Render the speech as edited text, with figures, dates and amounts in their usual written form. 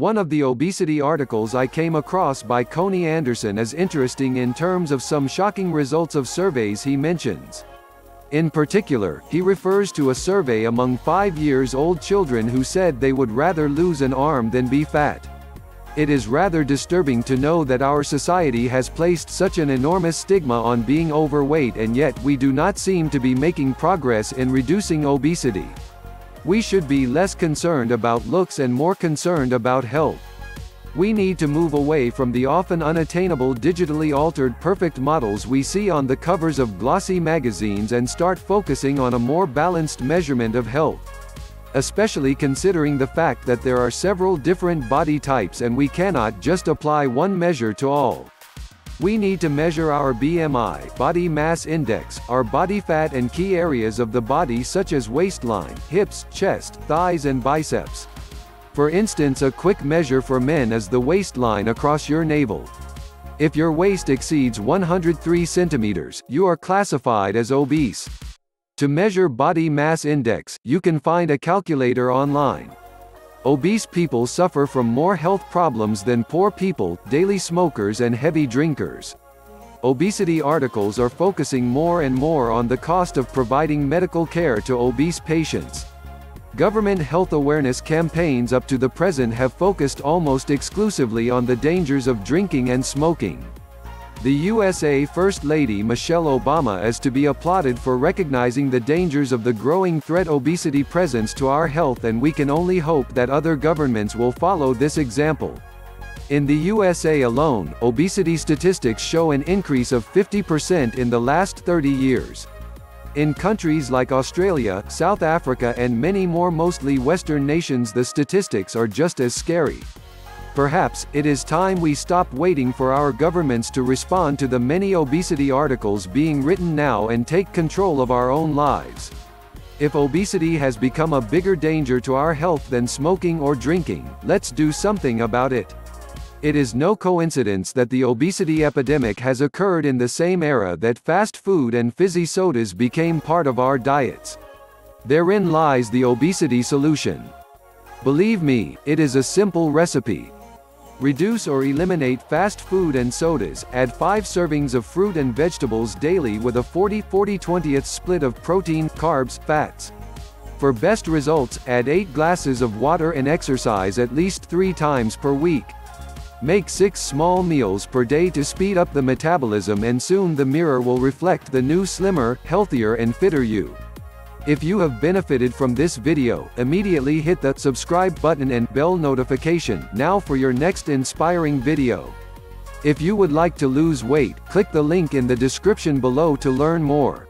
One of the obesity articles I came across by Coni Anderson is interesting in terms of some shocking results of surveys he mentions. In particular, he refers to a survey among 5-year-old children who said they would rather lose an arm than be fat. It is rather disturbing to know that our society has placed such an enormous stigma on being overweight, and yet we do not seem to be making progress in reducing obesity. We should be less concerned about looks and more concerned about health. We need to move away from the often unattainable digitally altered perfect models we see on the covers of glossy magazines and start focusing on a more balanced measurement of health. Especially considering the fact that there are several different body types and we cannot just apply one measure to all. We need to measure our BMI, body mass index, our body fat and key areas of the body such as waistline, hips, chest, thighs and biceps. For instance, a quick measure for men is the waistline across your navel. If your waist exceeds 103 centimeters, you are classified as obese. To measure body mass index, you can find a calculator online. Obese people suffer from more health problems than poor people, daily smokers and heavy drinkers. Obesity articles are focusing more and more on the cost of providing medical care to obese patients. Government health awareness campaigns up to the present have focused almost exclusively on the dangers of drinking and smoking. The USA First Lady Michelle Obama is to be applauded for recognizing the dangers of the growing threat obesity presents to our health, and we can only hope that other governments will follow this example. In the USA alone, obesity statistics show an increase of 50% in the last 30 years. In countries like Australia, South Africa and many more mostly Western nations, the statistics are just as scary. Perhaps it is time we stop waiting for our governments to respond to the many obesity articles being written now and take control of our own lives. If obesity has become a bigger danger to our health than smoking or drinking, let's do something about it. It is no coincidence that the obesity epidemic has occurred in the same era that fast food and fizzy sodas became part of our diets. Therein lies the obesity solution. Believe me, it is a simple recipe. Reduce or eliminate fast food and sodas, add 5 servings of fruit and vegetables daily with a 40/40/20 split of protein, carbs, fats. For best results, add 8 glasses of water and exercise at least 3 times per week. Make 6 small meals per day to speed up the metabolism, and soon the mirror will reflect the new slimmer, healthier and fitter you. If you have benefited from this video, immediately hit the subscribe button and bell notification now for your next inspiring video. If you would like to lose weight, click the link in the description below to learn more.